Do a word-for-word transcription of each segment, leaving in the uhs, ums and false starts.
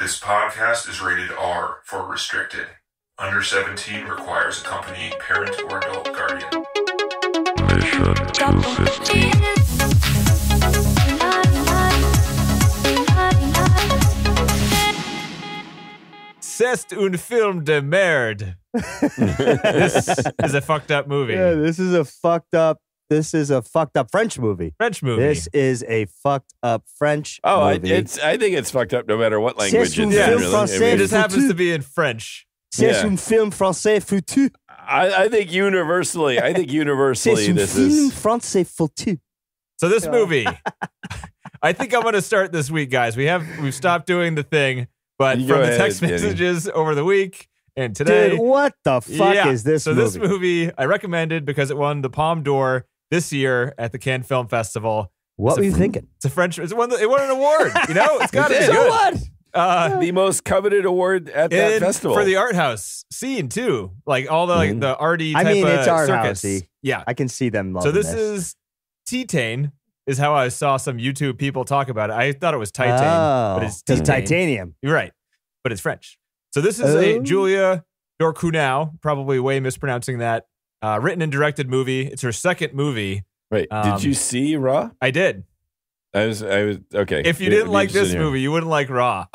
This podcast is rated R for restricted. Under seventeen requires a company, parent, or adult guardian. Mission two fifty. C'est un film de merde. This is a fucked up movie. Yeah, this is a fucked up. This is a fucked up French movie. French movie. This is a fucked up French oh, movie. Oh, it's. I think it's fucked up no matter what language it's in. Yeah. Really. I mean, it just happens to be in French. C'est yeah. un film français foutu. I, I think universally. I think universally. This film is français foutu. So this yeah. movie, I think I'm going to start this week, guys. We have we've stopped doing the thing, but you from the text ahead, messages Danny. over the week. And today, dude, what the fuck yeah. is this? So movie? this movie I recommended because it won the Palme d'Or this year at the Cannes Film Festival. What were you thinking? It's a French. It's won. It won an award. You know, it's got it. So good. what? Uh, the most coveted award at that festival for the art house scene too. Like all the like, mm-hmm. the arty. Type I mean, it's art housey. Yeah, I can see them. Loving so this, this. is Titane. Is how I saw some YouTube people talk about it. I thought it was Titane, oh, but it's Titane. titanium. You're right, but it's French. So this is a um, Julia Ducournau, probably way mispronouncing that, uh, written and directed movie. It's her second movie. Right. Um, did you see Raw? I did. I was, I was, okay. If you it, didn't like this movie, you wouldn't like Raw.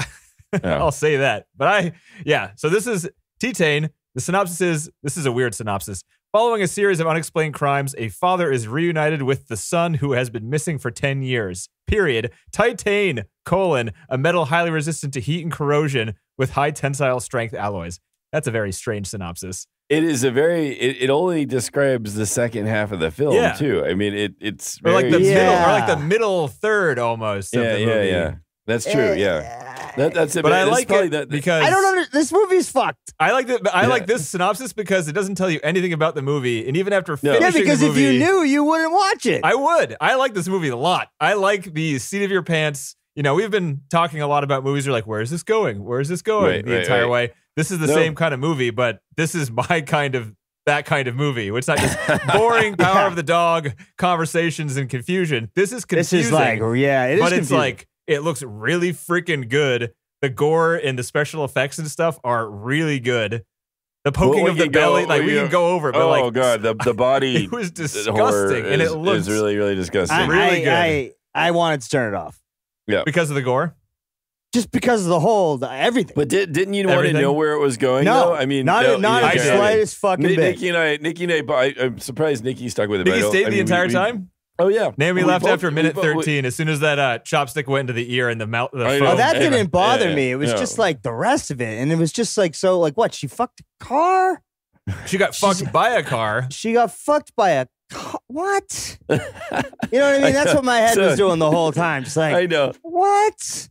Oh. I'll say that. But I, yeah. So this is Titane. The synopsis is, this is a weird synopsis. Following a series of unexplained crimes, a father is reunited with the son who has been missing for ten years. Period. Titane, colon, a metal highly resistant to heat and corrosion with high tensile strength alloys. That's a very strange synopsis. It is a very, it, it only describes the second half of the film, yeah. too. I mean, it, it's very, or like the yeah. middle, or like the middle third almost. Yeah, of the yeah, movie. yeah. That's true, it, yeah. That, that's it. But I like it that, because I don't understand. This movie is fucked. I like that. I yeah. like this synopsis because it doesn't tell you anything about the movie, and even after finishing no. yeah, because the movie, if you knew, you wouldn't watch it. I would. I like this movie a lot. I like the seat of your pants. You know, we've been talking a lot about movies. You're like, where is this going? Where is this going? Right, the right, entire right. way. This is the no. same kind of movie, but this is my kind of that kind of movie. It's not just boring power yeah. of the dog conversations and confusion. This is confusing. This is like, yeah, it is but confusing. It's like. It looks really freaking good. The gore and the special effects and stuff are really good. The poking well, of the belly, go, like we, we can go over it, but oh, like oh god, the the body it was disgusting, and is, it looks really really disgusting. I, really I, good. I, I wanted to turn it off. Yeah, because of the gore. Just because of the whole the, everything. But did, didn't you everything? want to know where it was going? No, though? I mean, not no, not the yeah, slightest fucking N bit. Nikki and I, Nikki and I, I'm surprised Nikki stuck with it. Nikki stayed I mean, the entire we, time. We, Oh yeah, Naomi we left both, after minute both, thirteen. We, as soon as that uh, chopstick went into the ear and the mouth, the oh, foam. that didn't bother yeah, me. It was no. just like the rest of it, and it was just like so. Like what? She fucked a car. She got fucked by a car. She got fucked by a car. What? You know what I mean? I That's know. what my head so, was doing the whole time. Just like I know what.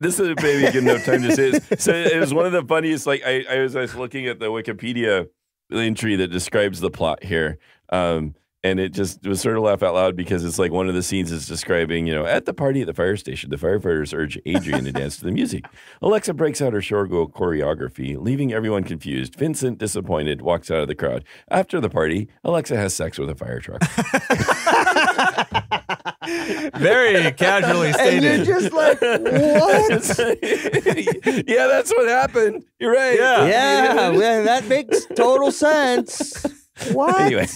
This is a baby getting no time to say this. So it was one of the funniest. Like I, I was, I was looking at the Wikipedia entry that describes the plot here. Um, And it just it was sort of laugh out loud because it's like one of the scenes is describing, you know, at the party at the fire station, the firefighters urge Adrian to dance to the music. Alexa breaks out her showgirl choreography, leaving everyone confused. Vincent, disappointed, walks out of the crowd. After the party, Alexa has sex with a fire truck. Very casually stated. And you're just like, what? Yeah, that's what happened. You're right. Yeah, yeah, well, that makes total sense. What? Anyway.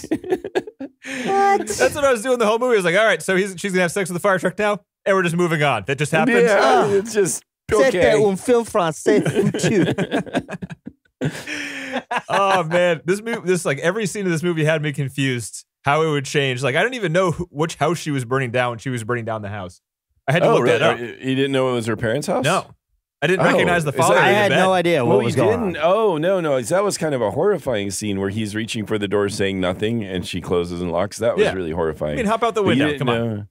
What? That's what I was doing the whole movie. I was like, all right, so he's, she's going to have sex with the fire truck now, and we're just moving on. That just happens. Yeah, oh. It's just okay. Un film français foutu. Oh, man. This movie, this, like, every scene of this movie had me confused how it would change. Like, I didn't even know who, which house she was burning down when she was burning down the house. I had to oh, look really? that up. You didn't know it was her parents' house? No. I didn't oh, recognize the father. That, I had no idea what well, was going didn't. on. Oh, no, no. That was kind of a horrifying scene where he's reaching for the door saying nothing and she closes and locks. That was yeah. really horrifying. I mean, hop out the window. Come on. Uh,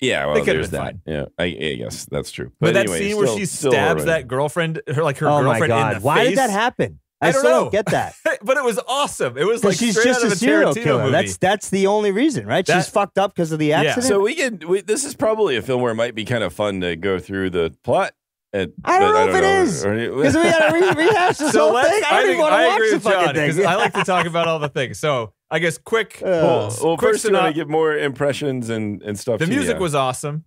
yeah, well, there's that. Fine. Yeah, I, I guess that's true. But, but that anyway, scene still, where she stabs that girlfriend, her like her oh girlfriend my God. in the Why face. Why did that happen? I, I don't, still know. don't get that. But it was awesome. It was like she's just a, a serial killer. Movie. That's that's the only reason, right? That, she's fucked up because of the accident. Yeah. So we can. We, this is probably a film where it might be kind of fun to go through the plot. It, I don't know I don't if it know. is because we got to re rehash this so whole thing. I don't even want to watch the fucking thing. I like to talk about all the things. So I guess quick. Uh, well, well quick first, you want to get more impressions and and stuff. The music yeah. was awesome.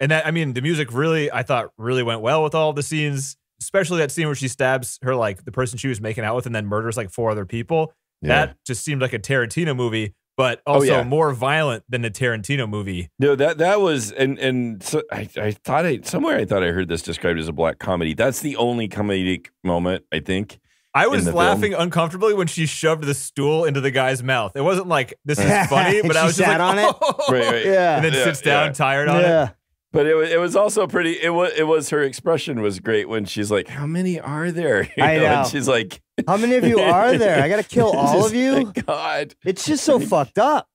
And that, I mean, the music really, I thought really went well with all the scenes, especially that scene where she stabs her, like the person she was making out with, and then murders like four other people. Yeah. That just seemed like a Tarantino movie, but also oh, yeah. more violent than the Tarantino movie. No, that that was, and and so I, I thought I, somewhere I thought I heard this described as a black comedy. That's the only comedic moment, I think. I was laughing film. uncomfortably when she shoved the stool into the guy's mouth. It wasn't like, this is funny, but I was just like, on it. Oh. Right, right. Yeah. And then yeah, sits down yeah. tired on yeah. it. But it was, it was also pretty, it was, it was, her expression was great when she's like, how many are there? You I know. know. And she's like, how many of you are there? I got to kill all just, of you. God. It's just so fucked up.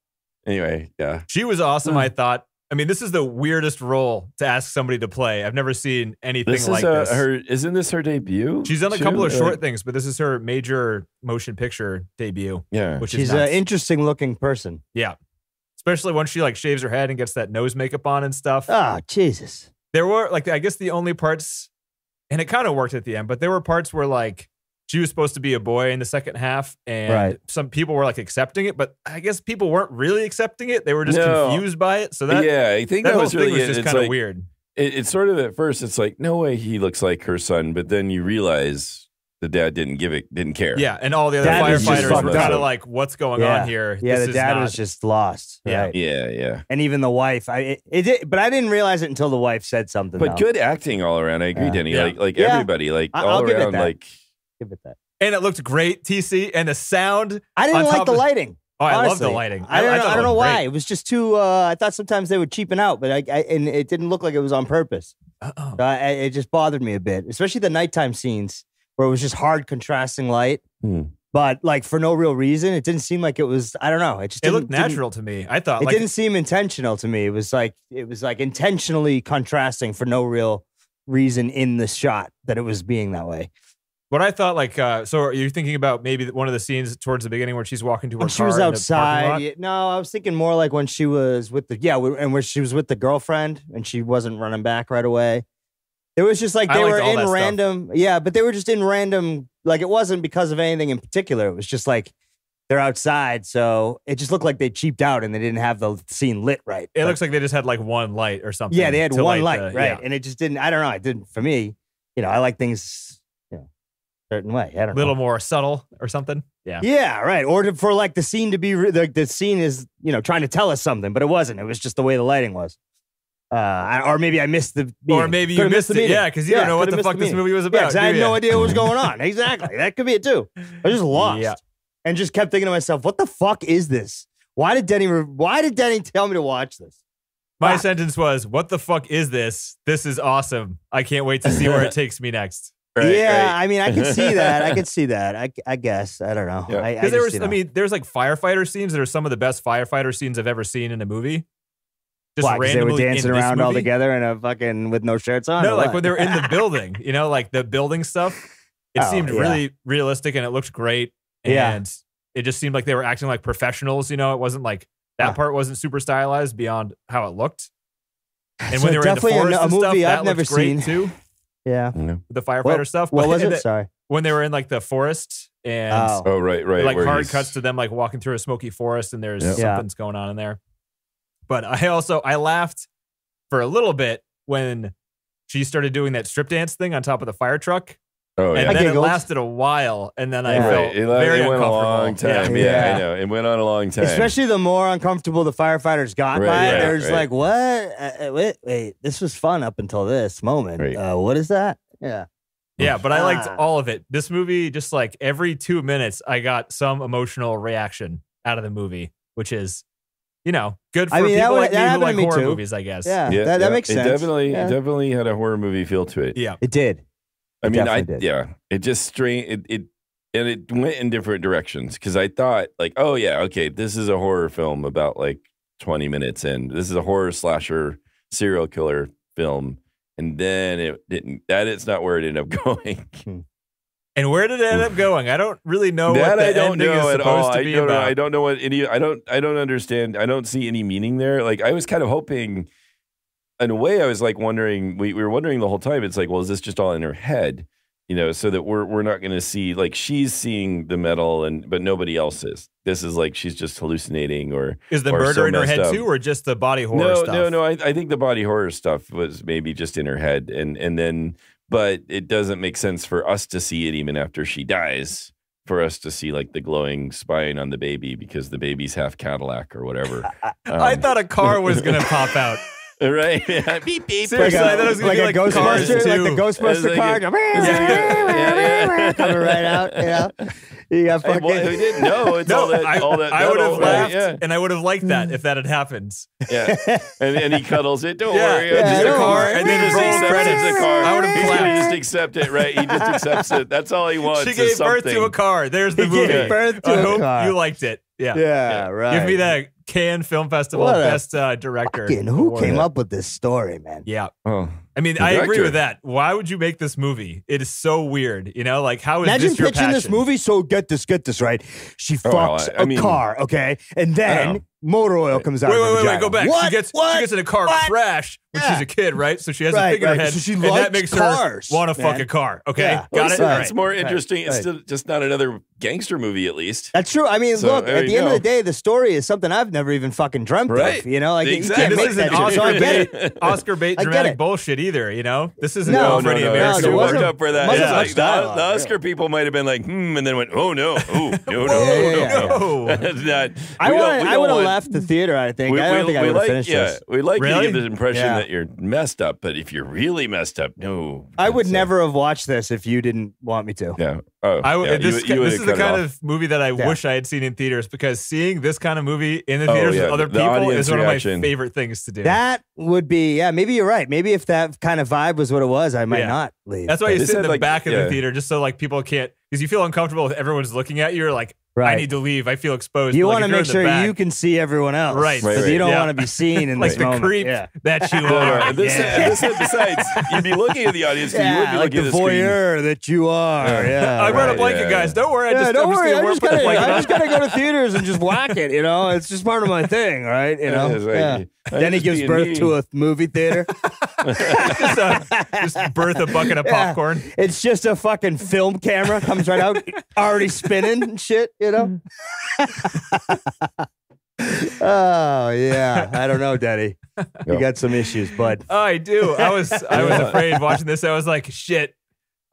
Anyway, yeah. She was awesome, I thought. I mean, this is the weirdest role to ask somebody to play. I've never seen anything this like is a, this. Her, isn't this her debut? She's done a too? couple of short things, but this is her major motion picture debut. Yeah, which she's an interesting looking person. Yeah, especially once she like shaves her head and gets that nose makeup on and stuff. Oh, Jesus! There were like I guess the only parts, and it kind of worked at the end, but there were parts where like she was supposed to be a boy in the second half, and right. some people were like accepting it, but I guess people weren't really accepting it. They were just no. confused by it. So that yeah, I think that, that whole was really thing was just kind of like, weird. It, it's sort of at first, it's like no way he looks like her son, but then you realize the dad didn't give it, didn't care. Yeah, and all the other dad firefighters were kind of like, "What's going yeah. on here?" Yeah, this the is dad not... was just lost. Yeah, right? yeah, yeah. And even the wife, I it, it did, but I didn't realize it until the wife said something. But though. good acting all around. I agree, yeah. Denny. Yeah. Like like yeah. everybody, like I, all I'll around, like. Give it that. And it looked great, T C, and the sound. I didn't like the lighting. Oh, I love the lighting. I don't know, I don't know why. It was just too, uh, I thought sometimes they would cheapen out, but I, I and it didn't look like it was on purpose. Uh-oh. So I, it just bothered me a bit, especially the nighttime scenes where it was just hard contrasting light. Hmm. But like for no real reason, it didn't seem like it was. I don't know. It just it looked natural to me. I thought it like, didn't seem intentional to me. It was like it was like intentionally contrasting for no real reason in the shot that it was being that way. What I thought, like, uh, so are you thinking about maybe one of the scenes towards the beginning where she's walking to her when car? She was outside. Yeah, no, I was thinking more like when she was with the, yeah, and where she was with the girlfriend and she wasn't running back right away. It was just like they were in random, stuff. yeah, but they were just in random, like it wasn't because of anything in particular. It was just like they're outside, so it just looked like they cheaped out and they didn't have the scene lit right. It but, looks like they just had like one light or something. Yeah, they had one light, light the, right, yeah. and it just didn't, I don't know, it didn't, for me, you know, I like things... certain way. I don't know. A little more subtle or something. Yeah. Yeah, right. Or to, for like the scene to be, like the scene is, you know, trying to tell us something, but it wasn't. It was just the way the lighting was. Uh, I, or maybe I missed the meeting. Or maybe you missed, missed it. Yeah, because you yeah, don't know what the fuck the this movie was about. Yeah, I had no idea what was going on. Exactly. That could be it too. I was just lost. Yeah. And just kept thinking to myself, what the fuck is this? Why did Denny, why did Denny tell me to watch this? My ah. sentence was, what the fuck is this? This is awesome. I can't wait to see where it takes me next. Right, yeah, right. I mean, I could see that. I could see that. I, I guess. I don't know. Yeah. I, I, there was, I mean, there's like firefighter scenes that are some of the best firefighter scenes I've ever seen in a movie. Just what, randomly they were dancing around all together in a fucking with no shirts on. No, like what? when they're in the building, you know, like the building stuff. It oh, seemed yeah. really realistic and it looked great. And yeah. it just seemed like they were acting like professionals. You know, it wasn't like that yeah. part wasn't super stylized beyond how it looked. And so when they were in the forest a, a and stuff, movie that I've never seen. too. Yeah, mm-hmm. the firefighter what, stuff. What was it? The, Sorry, when they were in like the forest and oh, oh right, right, like hard he's... cuts to them like walking through a smoky forest and there's yep. something's yeah. going on in there. But I also I laughed for a little bit when she started doing that strip dance thing on top of the fire truck. Oh yeah, and then it lasted a while, and then I yeah. felt right. it, very it went uncomfortable. A long time. Yeah. Yeah, yeah, I know it went on a long time. Especially the more uncomfortable the firefighters got right, by it, right, they're just right. like, "What? Uh, wait, wait, this was fun up until this moment. Right. Uh, what is that?" Yeah, yeah, but ah. I liked all of it. This movie, just like every two minutes, I got some emotional reaction out of the movie, which is, you know, good for I mean, people that, like that me who like me horror too. movies, I guess. Yeah, yeah that, that yeah. makes sense. It definitely, yeah. it definitely had a horror movie feel to it. Yeah, it did. I mean, I did. yeah, it just strained it, it, and it went in different directions because I thought like, oh yeah, okay, this is a horror film about like twenty minutes in. This is a horror slasher serial killer film, and then it didn't. That is not where it ended up going. And where did it end up going? I don't really know. That what the I don't know at all. I don't know, I don't know what any. I don't. I don't understand. I don't see any meaning there. Like I was kind of hoping. In a way, I was like wondering, we, we were wondering the whole time, it's like, well, is this just all in her head? you know, so that we're we're not going to see, like, she's seeing the metal, and but nobody else is. This is like she's just hallucinating, or is the or murder so in her head up. too, or just the body horror no, stuff? No, no, no. I, I think the body horror stuff was maybe just in her head, and and then, but it doesn't make sense for us to see it even after she dies. For us to see, like, the glowing spine on the baby because the baby's half Cadillac or whatever. Um, I thought a car was going to pop out. Right? Yeah. Beep, beep. Seriously, like a, I thought it was going like to be like Ghostbuster, like the Ghostbuster like car. Coming yeah, yeah. right out, you know? You got fucking... Well, we didn't know. It's no, all that, I, all that I would have laughed, right? yeah. and I would have liked that if that had happened. Yeah. And, and he cuddles it. Don't yeah. worry. Yeah, just yeah, a car. And then just accepts the car. I would have laughed. He just accepts it, right? He just accepts it. That's all he wants. She gave birth to a car. There's the movie. He gave birth to a car. I hope you liked it. Yeah. Yeah, right. Give me that Cannes Film Festival Best uh, Director. Fucking, who came that. up with this story, man? Yeah. Oh, I mean, I agree with that. Why would you make this movie? It is so weird. You know, like, how is Imagine this your pitching passion? this movie, so get this, get this, right? She fucks oh, I, I a mean, car, okay? And then motor oil comes out. Wait, wait, wait, wait, go back. What? She gets, what? She gets in a car what? crash when yeah. she's a kid, right? So she has right, a figure right. head, so she and that makes cars, her want to fuck a car, okay? Yeah. Got well, it? Right. It's more interesting. Right. It's right. just not another gangster movie, at least. That's true. I mean, so, look, at the end of the day, the story is something I've never even fucking dreamt of, you know? Like, you can't make that shit. Oscar bait dramatic bullshit either, you know? This isn't no, no, for any no, American. No, worked up for that. Yeah. Like, the, on, the Oscar yeah. people might have been like, hmm, and then went, oh, no, oh, no, no, no, no. not, I would have left the theater, I think. We, I don't we, think I would have like, finished yeah, this. We like really? to give the impression yeah. that you're messed up, but if you're really messed up, no. I would so. never have watched this if you didn't want me to. Yeah. Oh, I w yeah, this, you, you this is the kind of movie that I yeah. wish I had seen in theaters, because seeing this kind of movie in the theaters oh, yeah. with other the people is one reaction. of my favorite things to do. That would be, yeah, maybe you're right. Maybe if that kind of vibe was what it was, I might yeah. not leave. That's why but you sit in the like, back of yeah. the theater, just so like people can't, because you feel uncomfortable with everyone's looking at you, or like, right. I need to leave. I feel exposed. You want to make sure back, you can see everyone else. Right. right, right. You don't yeah. want to be seen in like this moment. Like the creep yeah. that you are. This, yeah. this, besides, you'd be looking at the audience. Yeah, you would be like the, the voyeur screen. that you are. Yeah, I brought right, a blanket, yeah. guys. Don't worry. I just, yeah, don't I'm worry. I just, gotta, I just gotta go to theaters and just whack it. You know, it's just part of my thing, right? You know. Is, yeah. Right. Yeah. Then he gives birth to a movie theater. just, a, just birth a bucket of popcorn. It's just a fucking film camera comes right out, already spinning and shit. You know? Oh, yeah. I don't know, Daddy. You got some issues, bud. Oh, I do. I was I was afraid watching this. I was like, shit.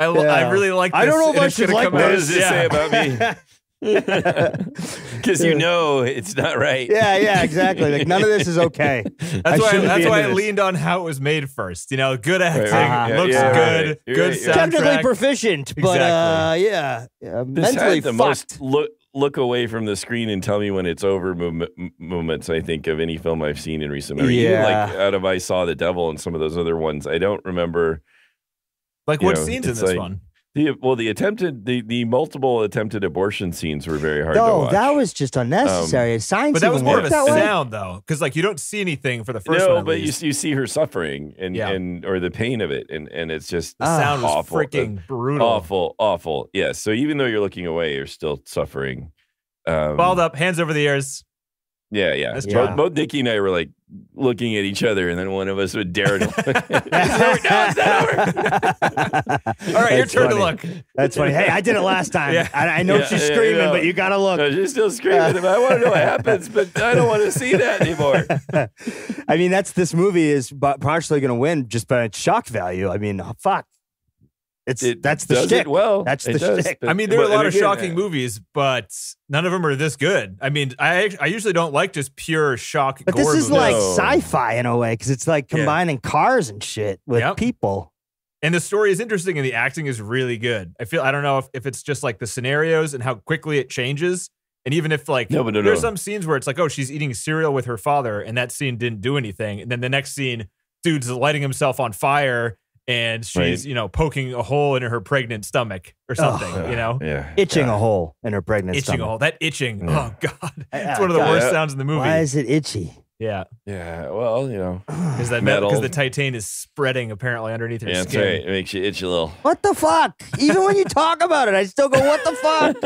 I, yeah. I really like this. I don't know if I should like this. What does this yeah. say about me? Because you know it's not right. Yeah, yeah, exactly. Like, none of this is okay. That's I why. I, that's why I this. leaned on how it was made first. You know, good acting, right, right, yeah, looks yeah, good, right. good right, soundtrack, technically proficient, but exactly. uh, yeah, yeah this mentally the fucked. Most look look away from the screen and tell me when it's over mom moments. I think of any film I've seen in recent memory. Yeah, even like out of I Saw the Devil and some of those other ones. I don't remember. Like what know, scenes in this like, one? The, well, the attempted, the, the multiple attempted abortion scenes were very hard no, to watch. No, that was just unnecessary. Um, Science but that was more of a sound, though, because like you don't see anything for the first no, one. No, but you, you see her suffering and, yeah. and or the pain of it, and, and it's just the uh, sound was awful, freaking uh, brutal, awful, awful. Yes. Yeah, so even though you're looking away, you're still suffering. Um, Balled up, hands over the ears. Yeah, yeah. yeah. Both, both Nikki and I were like looking at each other, and then one of us would dare to look. All right, your turn funny. to look. That's funny. Hey, I did it last time. Yeah. I, I know yeah, she's yeah, screaming, you know. but you got to look. No, she's still screaming. Uh, I want to know what happens, but I don't want to see that anymore. I mean, that's this movie is partially going to win just by shock value. I mean, fuck. It's it that's the shtick. Well, that's the shtick. I mean, there are a lot of shocking movies, but none of them are this good. I mean, I I usually don't like just pure shock. But this is like sci-fi in a way, because it's like combining cars and shit with people. And the story is interesting, and the acting is really good. I feel I don't know if if it's just like the scenarios and how quickly it changes. And even if like no, no, there's no. some scenes where it's like, oh, she's eating cereal with her father, and that scene didn't do anything, and then the next scene, dude's lighting himself on fire. And she's, right. you know, poking a hole in her pregnant stomach or something, oh, you know? Yeah, itching God. a hole in her pregnant itching stomach. Itching a hole. That itching. Yeah. Oh, God. It's one of the God. worst sounds in the movie. Why is it itchy? Yeah. Yeah. Well, you know, because that metal, because the Titane is spreading apparently underneath your yeah, skin. That's right. It makes you itch a little. What the fuck? Even when you talk about it, I still go, what the fuck?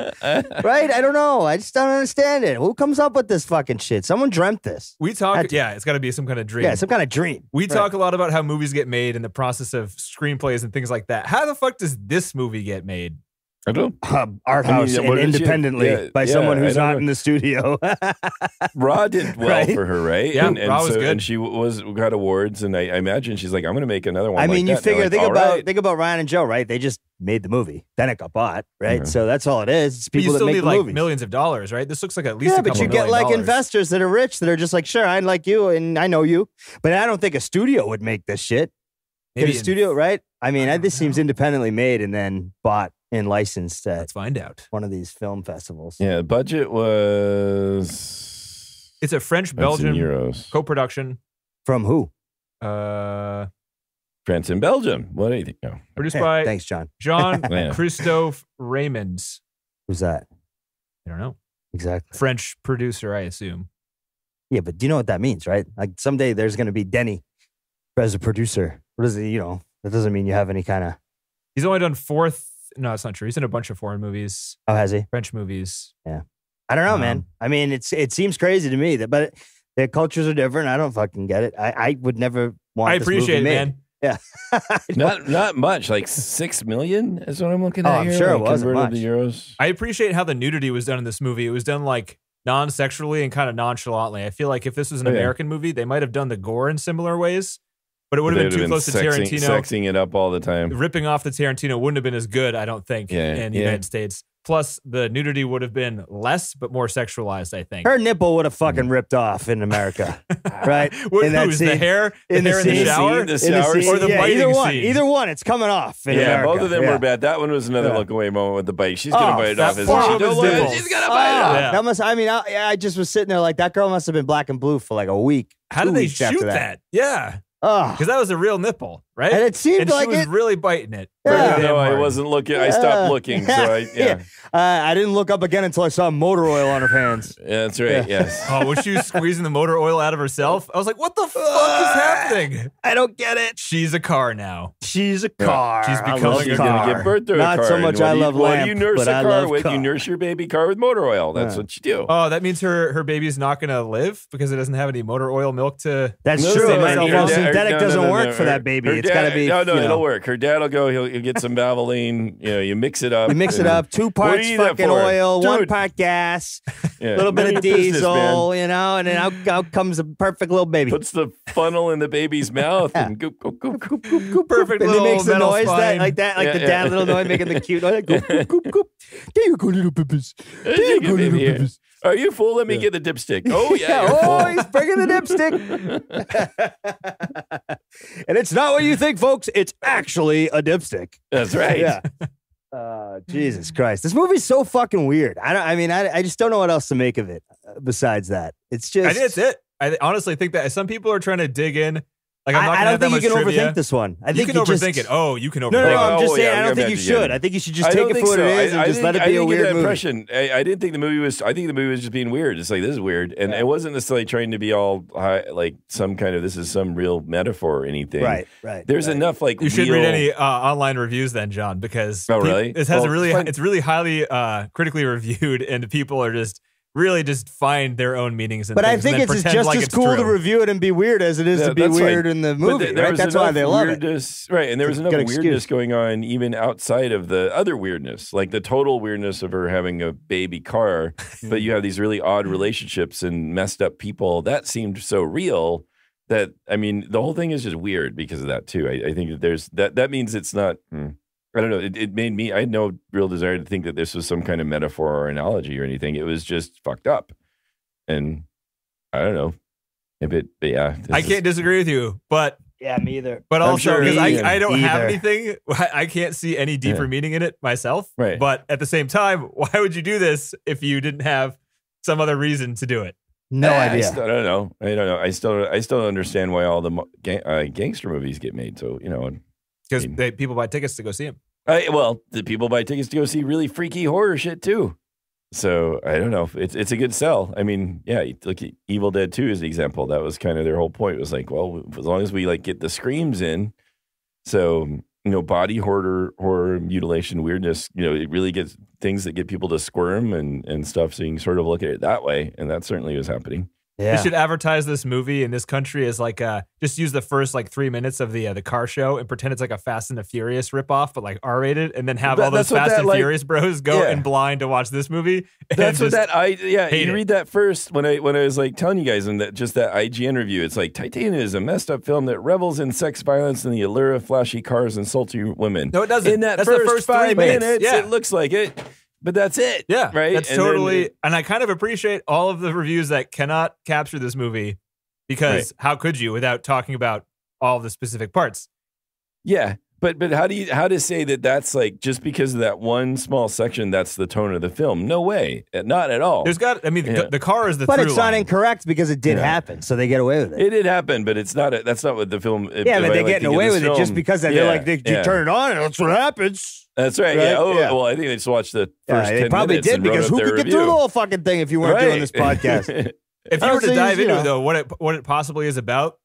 Right? I don't know. I just don't understand it. Who comes up with this fucking shit? Someone dreamt this. We talk. That's, yeah, it's got to be some kind of dream. Yeah, some kind of dream. We right. talk a lot about how movies get made and the process of screenplays and things like that. How the fuck does this movie get made? I don't uh, art house I mean, and independently you, yeah, by yeah, someone who's not know. in the studio. Raw did well right? for her, right? Yeah, and, and Raw so, was good. And she was got awards, and I, I imagine she's like, I'm going to make another one. I mean, like you that. figure, like, think about right. think about Ryan and Joe, right? They just made the movie, then it got bought, right? Mm-hmm. So that's all it is. It's people but you still that make need, the like movies. Millions of dollars, right? This looks like at least yeah, a couple million dollars. Yeah, but you get like dollars. investors that are rich that are just like, sure, I like you, and I know you, but I don't think a studio would make this shit. Maybe a studio, right? I mean, I this know. seems independently made and then bought and licensed at Let's find out. one of these film festivals. Yeah, the budget was... It's a French-Belgian co-production. From who? Uh, France and Belgium. What do you think? No. Produced hey, by... Thanks, John. John Christophe Raymonds. Who's that? I don't know. Exactly. French producer, I assume. Yeah, but do you know what that means, right? Like, someday there's going to be Denny as a producer. What is it, you know... That doesn't mean you have any kind of... He's only done four... Th- no, that's not true. He's in a bunch of foreign movies. Oh, has he? French movies. Yeah. I don't know, um, man. I mean, it's it seems crazy to me, that, but their cultures are different. I don't fucking get it. I, I would never want I this movie made. I appreciate it, man. Yeah. not not much. Like six million is what I'm looking at oh, here. I'm sure like it wasn't much. Euros. I appreciate how the nudity was done in this movie. It was done like... non-sexually and kind of nonchalantly. I feel like if this was an oh, American yeah. movie, they might have done the gore in similar ways. But it would have been too been close sexing, to Tarantino. Sexing it up all the time. Ripping off the Tarantino wouldn't have been as good, I don't think, yeah, in the yeah. United States. Plus, the nudity would have been less, but more sexualized, I think. Her nipple would have fucking ripped off in America, right? What, in who's, the hair? In the, hair the in the shower? The scene, the shower in the or the yeah, biting either one, scene? Either one, it's coming off in yeah, America. Both of them yeah. were bad. That one was another yeah. look-away moment with the bite. She's oh, going to bite it off. She's going to bite it off. Yeah. That must, I mean, I, I just was sitting there like, that girl must have been black and blue for like a week. How did they shoot that? Yeah. Because that was a real nipple, right? And it seemed and like she was it, really biting it. Yeah. No, I wasn't looking. I stopped looking. So I, yeah. uh, I didn't look up again until I saw motor oil on her hands. Yeah, that's right. Yeah. Yes. Oh, was she squeezing the motor oil out of herself? I was like, what the fuck uh, is happening? I don't get it. She's a car now. She's a car. Yeah. She's becoming a car. Give birth to Not a car. so much. I love you, lamp. What do you nurse a I car with? Car. You nurse your baby car with motor oil. That's yeah. what you do. Oh, that means her her baby's not going to live because it doesn't have any motor oil milk to. That's no, true. Synthetic doesn't work for that baby. It's got to be. No, no, it'll work. Her dad will go. He'll. You get some Valvoline, you know, you mix it up. You mix it up, two parts fucking oil, Dude. one part gas, a yeah, little bit of diesel, business, you know, and then out, out comes a perfect little baby. Puts the funnel in the baby's mouth yeah. and goop, goop, goop, goop, goop, goop. Perfect and little metal And it makes the noise that, like that, like yeah, the dad yeah. little noise, making the cute noise, like, goop, goop, goop, goop. There you go, little babies. There you go, little babies. Are you full? Let me yeah. get the dipstick. Oh, yeah. oh, he's bringing the dipstick. And it's not what you think, folks. It's actually a dipstick. That's right. Yeah. Uh, Jesus Christ. This movie's so fucking weird. I don't. I mean, I, I just don't know what else to make of it besides that. It's just... I think that's it. I honestly think that some people are trying to dig in. Like, I'm not I don't think you can trivia. overthink this one. I you think can you can overthink just, it. Oh, you can overthink it. No, no, no, I'm just oh, saying, yeah, I don't think you should. I think you should just take it for so. what it is I, and I just let it I be a weird impression. I, I didn't think the movie was, I think the movie was just being weird. It's like, this is weird. And yeah. it wasn't necessarily trying to be all, high, like, some kind of, this is some real metaphor or anything. Right, right. There's right. enough, like, You should real... read any uh, online reviews then, John, because oh, really? people, this has well, a really, fun. it's really highly uh, critically reviewed, and people are just... really just find their own meanings in but things I think it's just like as it's cool true. to review it and be weird as it is yeah, to be weird right. in the movie th- right? That's why they love weirdness, it right and there was enough weirdness excuse. going on even outside of the other weirdness, like the total weirdness of her having a baby car. But you have these really odd relationships and messed up people that seemed so real that I mean the whole thing is just weird because of that too. I, I think that there's that that means it's not hmm. I don't know. It, it made me, I had no real desire to think that this was some kind of metaphor or analogy or anything. It was just fucked up. And I don't know if it, but yeah. I can't is, disagree with you, but. Yeah, me either. But also, sure me I, either. I don't either. have anything. I, I can't see any deeper yeah. meaning in it myself. Right. But at the same time, why would you do this if you didn't have some other reason to do it? No ah, idea. I, still, I don't know. I don't know. I still, I still don't understand why all the gang, uh, gangster movies get made. So, you know. Because they, people buy tickets to go see him. I, well, the people buy tickets to go see really freaky horror shit, too. So I don't know. It's it's a good sell. I mean, yeah, look at Evil Dead two as an example. That was kind of their whole point. It was like, well, as long as we like get the screams in, so you know, body horror, horror, mutilation, weirdness. You know, it really gets things that get people to squirm and and stuff. So you can sort of look at it that way, and that certainly was happening. Yeah. They should advertise this movie in this country as like uh just use the first like three minutes of the uh, the car show and pretend it's like a Fast and the Furious ripoff, but like R rated, and then have that, all those Fast that, and like, Furious bros go yeah. in blind to watch this movie. That's what that I yeah. You it. read that first when I when I was like telling you guys in that just that I G N review. It's like Titane is a messed up film that revels in sex, violence, and the allure of flashy cars and sultry women. No, it doesn't. In that that's first, the first five minutes, minutes yeah. it looks like it. But that's it. Yeah. Right. That's and totally. Then, and I kind of appreciate all of the reviews that cannot capture this movie because right. how could you without talking about all the specific parts? Yeah. But, but how do you, how to say that that's like, just because of that one small section, that's the tone of the film? No way. Not at all. There's got, I mean, yeah. the, the car is the But it's line. not incorrect because it did yeah. happen. So they get away with it. It did happen, but it's not, a, that's not what the film. It, yeah, but they're getting away with film, it just because they're yeah, like, they, yeah. you turn it on and that's what happens. That's right. right? Yeah. Oh, yeah. Well, I think they just watched the first yeah, they ten probably minutes did because who could review. get through the whole fucking thing if you weren't right. doing this podcast? If you were to dive into it, though, what it, what it possibly is about,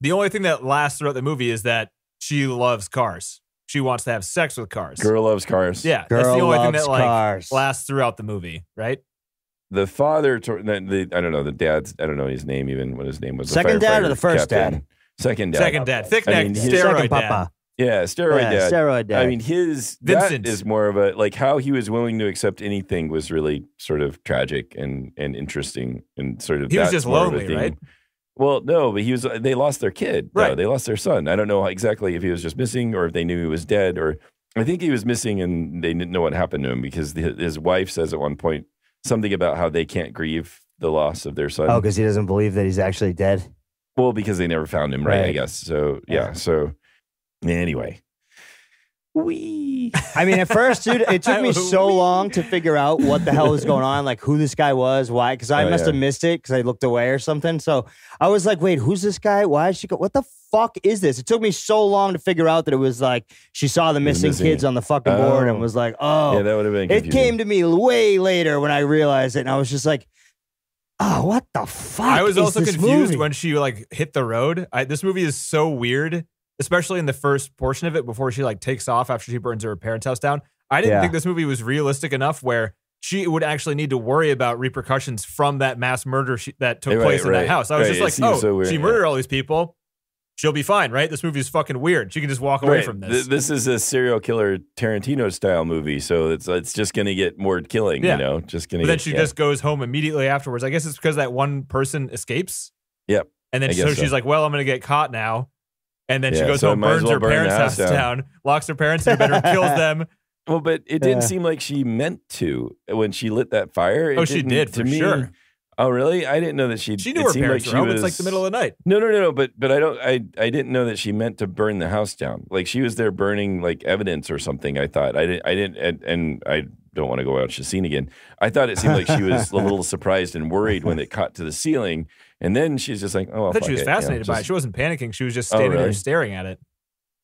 the only thing that lasts throughout the movie is that she loves cars. She wants to have sex with cars. Girl loves cars. Yeah, Girl that's the only thing that like cars. lasts throughout the movie, right? The father, the, I don't know, the dad's, I don't know his name even. What his name was? Second dad or the first captain. dad? Second dad. Second dad. Thick neck. I mean, steroid dad. Yeah, steroid yeah, dad. Steroid dad. I mean, his Vincent is more of a like how he was willing to accept anything was really sort of tragic and and interesting and sort of he was just lonely, right? Well, no, but he was. They lost their kid, right? Though. They lost their son. I don't know exactly if he was just missing or if they knew he was dead, or I think he was missing and they didn't know what happened to him because the, his wife says at one point something about how they can't grieve the loss of their son. Oh, because he doesn't believe that he's actually dead. Well, because they never found him, right? right. I guess so. Yeah, so. Anyway, we. I mean, at first, dude, it took me so long to figure out what the hell was going on, like who this guy was, why, because I oh, must yeah. have missed it because I looked away or something. So I was like, wait, who's this guy? Why is she go? What the fuck is this? It took me so long to figure out that it was like she saw the missing, missing kids on the fucking board oh. and was like, oh, yeah, that would have been confusing. It came to me way later when I realized it, and I was just like, oh, what the fuck? I was is also this confused movie? when she like hit the road. I, this movie is so weird. Especially in the first portion of it before she like takes off after she burns her parents' house down. I didn't yeah. think this movie was realistic enough where she would actually need to worry about repercussions from that mass murder she, that took right, place right, in that house. I was right, just like, oh, so weird, she murdered yeah. all these people. She'll be fine, right? This movie is fucking weird. She can just walk away right. from this. This is a serial killer Tarantino style movie, so it's it's just going to get more killing, yeah. you know? Just gonna. But then get, she yeah. just goes home immediately afterwards. I guess it's because that one person escapes. Yep. And then I so she's so. like, well, I'm going to get caught now. And then yeah, she goes so home, burns well her burn parents' house down. down, locks her parents in a bedroom, kills them. Well, but it didn't yeah. seem like she meant to when she lit that fire. It oh, she did, to for me, sure. Oh, really? I didn't know that she... She knew her parents like were home. Was, it's like the middle of the night. No, no, no, no. But, but I don't... I, I didn't know that she meant to burn the house down. Like, she was there burning, like, evidence or something, I thought. I didn't... I didn't and, and I don't want to go watch the scene again. I thought it seemed like she was a little surprised and worried when it caught to the ceiling. And then she's just like, oh, I thought she was it. fascinated yeah, by just, it. She wasn't panicking. She was just standing oh, really? there staring at it.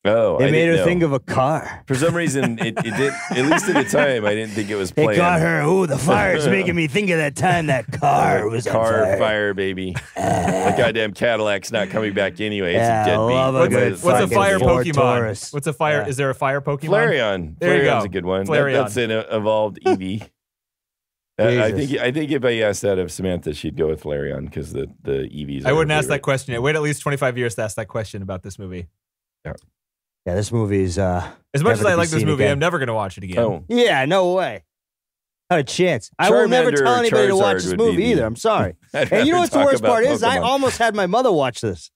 Oh, It I made her know. think of a car. For some reason, it, it did. At least at the time, I didn't think it was playing. It got her. Oh, the fire's making me think of that time that car was on fire. Car, fire, baby. The goddamn Cadillac's not coming back anyway. It's yeah, a deadbeat. What's, what's, what's a fire Pokemon? Taurus. What's a fire? Yeah. Is there a fire Pokemon? Flareon. There Flareon's you go. Flareon's a good one. That, that's an evolved Eevee. Uh, I think I think if I asked that of Samantha, she'd go with Flareon because the, the E Vs are I wouldn't ask that question. I wait at least twenty-five years to ask that question about this movie. Yeah, yeah this movie is... Uh, as much as I like this movie, again. I'm never going to watch it again. Oh. Yeah, no way. Not a chance. Charmander I will never tell anybody to watch this movie either. I'm sorry. And you know what's the worst part Pokemon. is? I almost had my mother watch this.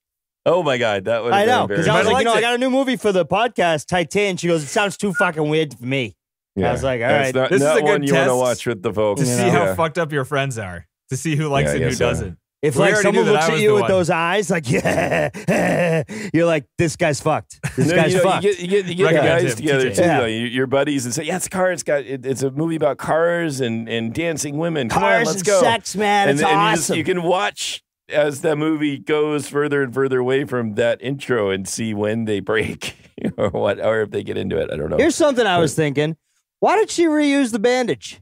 Oh my God, that would have I know, because I was like, you know, it. I got a new movie for the podcast, Titane. She goes, it sounds too fucking weird for me. Yeah. I was like, all right, not, this not is a good test you want to watch with the folks. To see you know? how yeah. fucked up your friends are. To see who likes yeah, it and who so. doesn't. If like someone looks at you with one. those eyes, like, yeah, you're like, this guy's fucked. This no, guy's you know, fucked. You get, you get, you get the guys him, together, T J. too, yeah. though, your buddies, and say, yeah, it's a car. It's got, it, it's a movie about cars and, and dancing women. Come cars on, let's and go. sex, man. And, it's and awesome. You, just, you can watch as that movie goes further and further away from that intro and see when they break or what, or if they get into it. I don't know. Here's something I was thinking. Why did she reuse the bandage?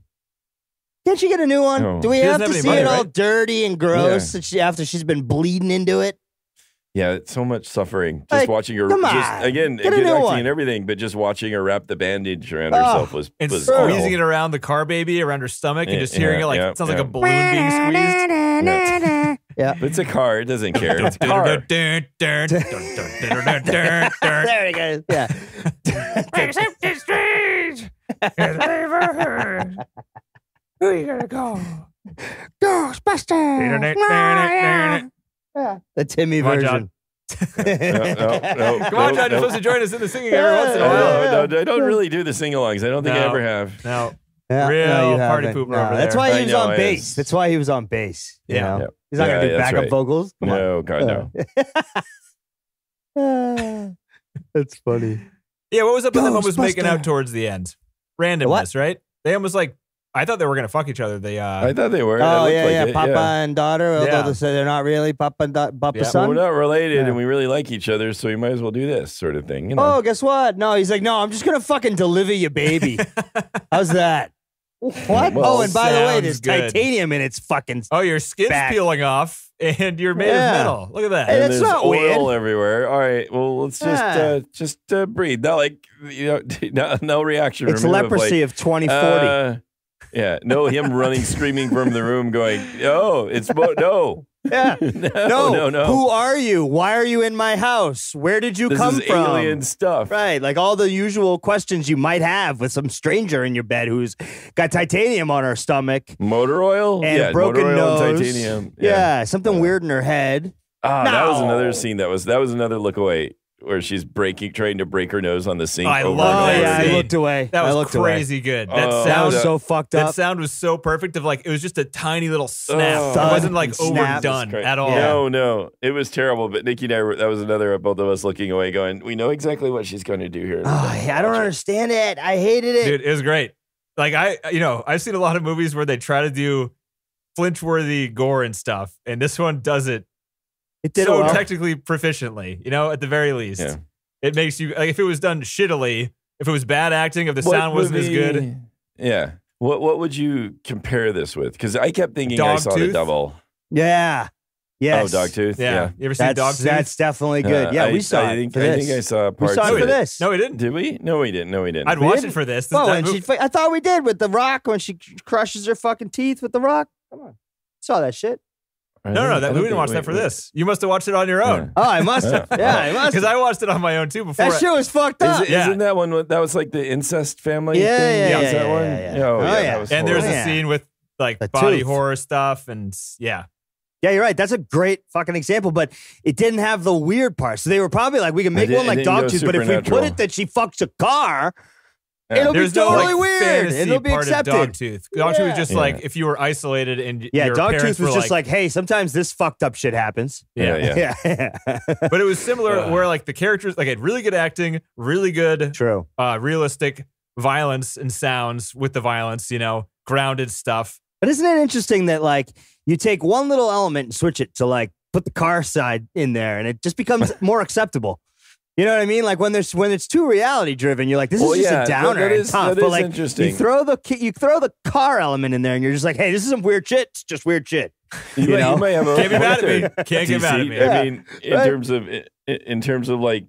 Can't she get a new one? No. Do we she have to have see money, it right? all dirty and gross yeah. and she, after she's been bleeding into it? Yeah, it's so much suffering. Just like, watching her, just, again, good acting one. and everything, but just watching her wrap the bandage around oh, herself was, and was squeezing it around the car baby, around her stomach, yeah, and just hearing yeah, it like, yeah, it sounds yeah. like a balloon being squeezed. Yeah. yeah. But it's a car. It doesn't care. It's a car. There it goes. Yeah. Except the streets. Who are you going to go? Ghostbusters. Yeah. The Timmy Come version. On, no, no, no, Come on, John. No, you're no. supposed to join us in the singing every once in a while. No, no, I don't really do the sing-alongs. I don't think no. I ever have. No. Yeah. Real no, party pooper no, over there. That's why he was know, on bass. That's why he was on bass. Yeah. yeah. He's not yeah, going to do backup right. vocals. Come no, on. God, no. That's funny. Yeah, what was up with them almost making out towards the end? Randomness, what? right? They almost like I thought they were going to fuck each other. They, uh, I thought they were. Oh, yeah, like yeah. It. Papa yeah. and daughter, although yeah. they're not really Papa and da Papa yeah. son. Well, we're not related, yeah. and we really like each other, so we might as well do this sort of thing. You know? Oh, guess what? No, he's like, no, I'm just going to fucking deliver your baby. How's that? What? Well, oh, and by the way, there's good. titanium in its fucking Oh, your skin's back. peeling off, and you're made yeah. of metal. Look at that. Hey, and that's there's not oil weird. everywhere. All right, well, let's just yeah. uh, just uh, breathe. Not like, you know, no, no reaction. It's Remember, leprosy like, of twenty forty. Uh, Yeah, no, him running, screaming from the room, going, "Oh, it's mo no, yeah, no, no, no, no! Who are you? Why are you in my house? Where did you this come is from? Alien stuff, right? Like all the usual questions you might have with some stranger in your bed who's got titanium on her stomach, motor oil, and yeah, a broken motor oil nose, and titanium, yeah, yeah something yeah. weird in her head. Ah, no. that was another scene. That was that was another look away. Where she's breaking, trying to break her nose on the sink. I over love and over that. Again. I looked away. That was crazy away. good. That uh, sound was so fucked up. That sound was so perfect. Of like, it was just a tiny little snap. Oh, it wasn't like overdone was at all. Yeah. No, no, it was terrible. But Nikki and I, were, that was another both of us looking away, going, "We know exactly what she's going to do here." Oh, yeah, I don't understand it. I hated it. Dude, it was great. Like I, you know, I've seen a lot of movies where they try to do flinch-worthy gore and stuff, and this one does it. It did so well. technically proficiently, you know, at the very least. Yeah. It makes you, like, if it was done shittily, if it was bad acting, if the what sound wasn't movie, as good. Yeah. What What would you compare this with? Because I kept thinking Dog I saw Tooth? the double. Yeah. Yes. Oh, Dogtooth? Yeah. yeah. You ever seen Dogtooth? That's definitely good. Uh, yeah, I, we saw I it think, for this. I think I saw part We saw it for this. No, we didn't. Did we? No, we didn't. No, we didn't. I'd we watch didn't. it for this. this well, and she, I thought we did with The Rock when she crushes her fucking teeth with The Rock. Come on. Saw that shit. No, no, no, that, we didn't watch wait, that for wait. this. You must have watched it on your own. Yeah. Oh, I must have. Yeah, I must have. Because I watched it on my own, too, before. That I, shit was fucked up. Is, yeah. Isn't that one, that was like the incest family yeah, thing? Yeah, yeah, yeah, that yeah, one? yeah, yeah. Oh, oh, yeah, yeah. That was and there's oh, a yeah. scene with, like, the body tooth. horror stuff, and, yeah. Yeah, you're right. That's a great fucking example, but it didn't have the weird part. So they were probably like, we can make one like Dogtooth, but if we put it that she fucks a car... Yeah. It'll There's be totally no, like, weird. It'll be accepted. Dogtooth yeah. Dogtooth was just yeah. like if you were isolated and yeah, your Dogtooth was were just like, like, hey, sometimes this fucked up shit happens. Yeah, yeah. yeah. yeah. But it was similar uh, where like the characters like had really good acting, really good, true, uh, realistic violence and sounds with the violence, you know, grounded stuff. But isn't it interesting that like you take one little element and switch it to like put the car side in there, and it just becomes more acceptable. You know what I mean? Like when there's when it's too reality driven, you're like, this is well, just yeah, a downer. That is, and tough. That but is like, interesting. You throw the you throw the car element in there, and you're just like, hey, this is some weird shit. It's just weird shit. You, you, know? you might have a can't be mad at me. Can't get mad at me. I mean, in right. terms of in terms of like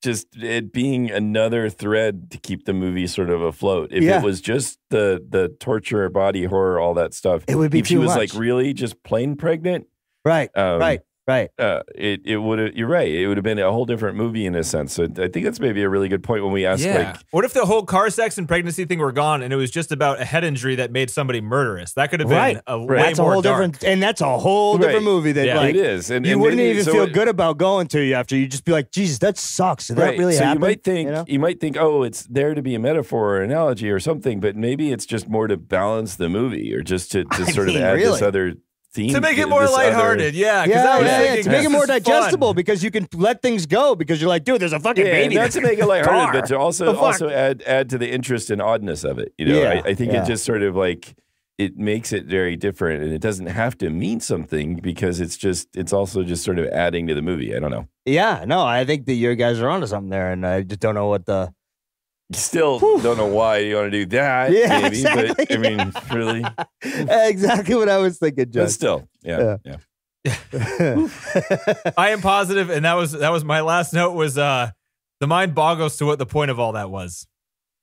just it being another thread to keep the movie sort of afloat. If yeah. it was just the the torture, body horror, all that stuff, it would be if too she was much. like really just plain pregnant, right? Um, right. Right. Uh, it it would have, you're right. It would have been a whole different movie in a sense. So I think that's maybe a really good point when we ask, yeah. like, what if the whole car sex and pregnancy thing were gone and it was just about a head injury that made somebody murderous? That could have been right. a right. way that's more a whole dark. different, and that's a whole right. different movie that, yeah. like, it is. And, you and wouldn't maybe, even so feel it, good about going to you after. You'd just be like, Jesus, that sucks. Did right. that really so happen? You might think, you know? you might think, oh, it's there to be a metaphor or an analogy or something, but maybe it's just more to balance the movie or just to, to sort mean, of add really. this other. Theme, to make it more lighthearted, other... yeah, yeah, I was yeah, thinking, yeah. To make it more digestible, fun. because you can let things go because you're like, dude, there's a fucking yeah, baby. Not to make it lighthearted, but to also also add add to the interest and oddness of it. You know, yeah, I, I think yeah. it just sort of like it makes it very different, and it doesn't have to mean something because it's just it's also just sort of adding to the movie. I don't know. Yeah, no, I think that you guys are onto something there, and I just don't know what the Still Whew. Don't know why you want to do that, yeah, maybe, exactly, but I mean, yeah. really? Exactly what I was thinking, John. But still, yeah, yeah. yeah. I am positive, and that was that was my last note, was uh, the mind boggles to what the point of all that was.